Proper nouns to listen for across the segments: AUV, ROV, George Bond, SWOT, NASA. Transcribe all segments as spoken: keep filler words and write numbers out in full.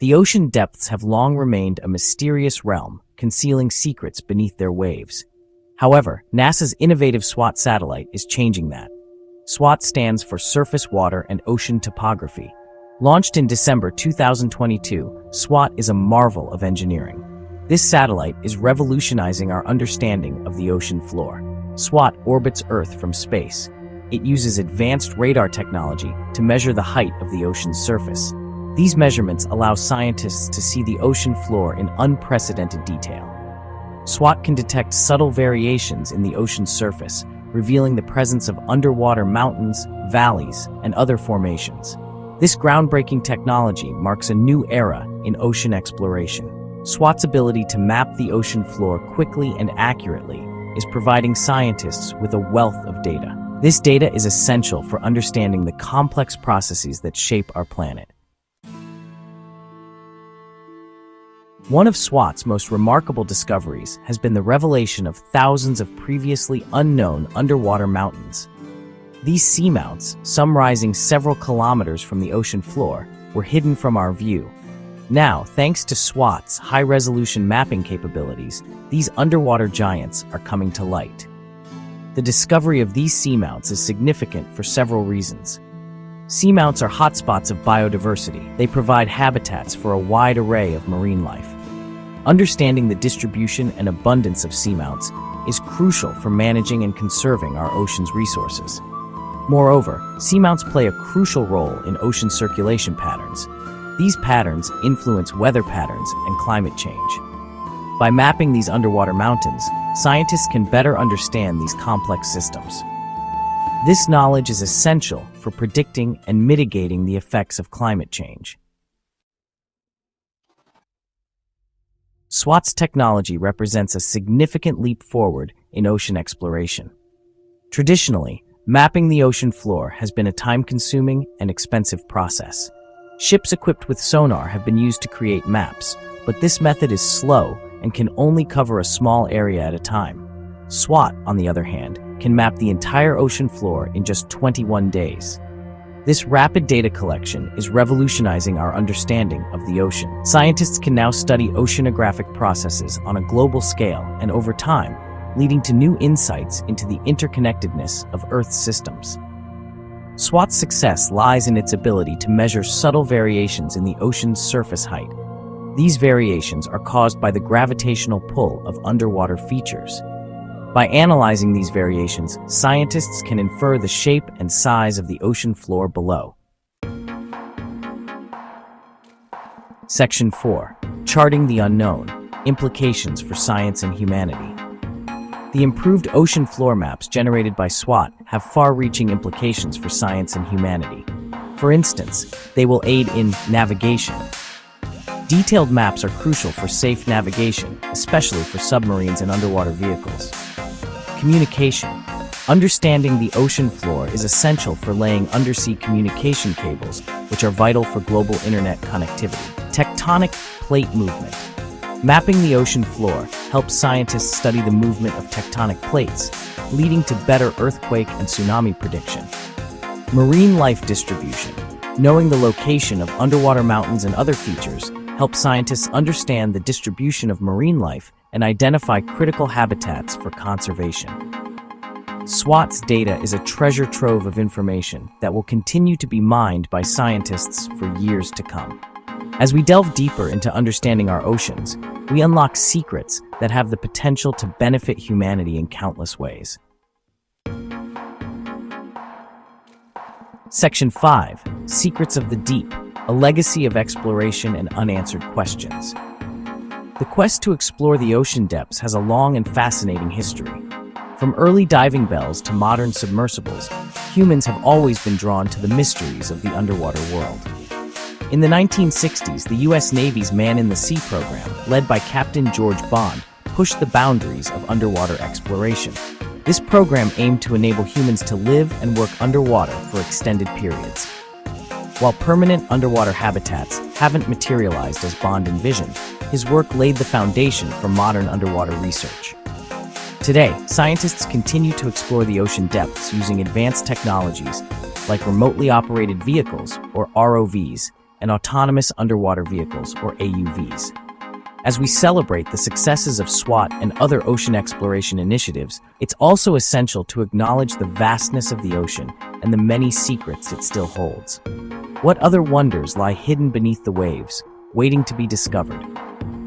The ocean depths have long remained a mysterious realm, concealing secrets beneath their waves. However, NASA's innovative SWOT satellite is changing that. SWOT stands for Surface Water and Ocean Topography. Launched in December two thousand twenty-two, SWOT is a marvel of engineering. This satellite is revolutionizing our understanding of the ocean floor. SWOT orbits Earth from space. It uses advanced radar technology to measure the height of the ocean's surface. These measurements allow scientists to see the ocean floor in unprecedented detail. SWOT can detect subtle variations in the ocean's surface, revealing the presence of underwater mountains, valleys, and other formations. This groundbreaking technology marks a new era in ocean exploration. SWOT's ability to map the ocean floor quickly and accurately is providing scientists with a wealth of data. This data is essential for understanding the complex processes that shape our planet. One of SWOT's most remarkable discoveries has been the revelation of thousands of previously unknown underwater mountains. These seamounts, some rising several kilometers from the ocean floor, were hidden from our view. Now, thanks to SWOT's high-resolution mapping capabilities, these underwater giants are coming to light. The discovery of these seamounts is significant for several reasons. Seamounts are hotspots of biodiversity. They provide habitats for a wide array of marine life. Understanding the distribution and abundance of seamounts is crucial for managing and conserving our ocean's resources. Moreover, seamounts play a crucial role in ocean circulation patterns. These patterns influence weather patterns and climate change. By mapping these underwater mountains, scientists can better understand these complex systems. This knowledge is essential for predicting and mitigating the effects of climate change. SWOT's technology represents a significant leap forward in ocean exploration. Traditionally, mapping the ocean floor has been a time-consuming and expensive process. Ships equipped with sonar have been used to create maps, but this method is slow and can only cover a small area at a time. SWOT, on the other hand, can map the entire ocean floor in just twenty-one days. This rapid data collection is revolutionizing our understanding of the ocean. Scientists can now study oceanographic processes on a global scale and over time, leading to new insights into the interconnectedness of Earth's systems. SWOT's success lies in its ability to measure subtle variations in the ocean's surface height. These variations are caused by the gravitational pull of underwater features. By analyzing these variations, scientists can infer the shape and size of the ocean floor below. Section four. Charting the Unknown: Implications for Science and Humanity. The improved ocean floor maps generated by SWOT have far-reaching implications for science and humanity. For instance, they will aid in navigation. Detailed maps are crucial for safe navigation, especially for submarines and underwater vehicles. Communication. Understanding the ocean floor is essential for laying undersea communication cables, which are vital for global internet connectivity. Tectonic plate movement. Mapping the ocean floor helps scientists study the movement of tectonic plates, leading to better earthquake and tsunami prediction. Marine life distribution. Knowing the location of underwater mountains and other features helps scientists understand the distribution of marine life and identify critical habitats for conservation. SWOT's data is a treasure trove of information that will continue to be mined by scientists for years to come. As we delve deeper into understanding our oceans, we unlock secrets that have the potential to benefit humanity in countless ways. Section five. Secrets of the Deep: A Legacy of Exploration and Unanswered Questions. The quest to explore the ocean depths has a long and fascinating history. From early diving bells to modern submersibles, humans have always been drawn to the mysteries of the underwater world. In the nineteen sixties, the U S Navy's Man in the Sea program, led by Captain George Bond, pushed the boundaries of underwater exploration. This program aimed to enable humans to live and work underwater for extended periods. While permanent underwater habitats haven't materialized as Bond envisioned, his work laid the foundation for modern underwater research. Today, scientists continue to explore the ocean depths using advanced technologies like remotely operated vehicles, or R O Vs, and autonomous underwater vehicles, or A U Vs. As we celebrate the successes of SWOT and other ocean exploration initiatives, it's also essential to acknowledge the vastness of the ocean and the many secrets it still holds. What other wonders lie hidden beneath the waves, waiting to be discovered?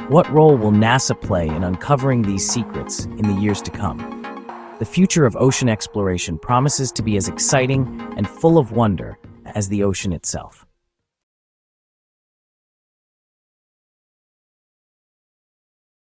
What role will NASA play in uncovering these secrets in the years to come? The future of ocean exploration promises to be as exciting and full of wonder as the ocean itself.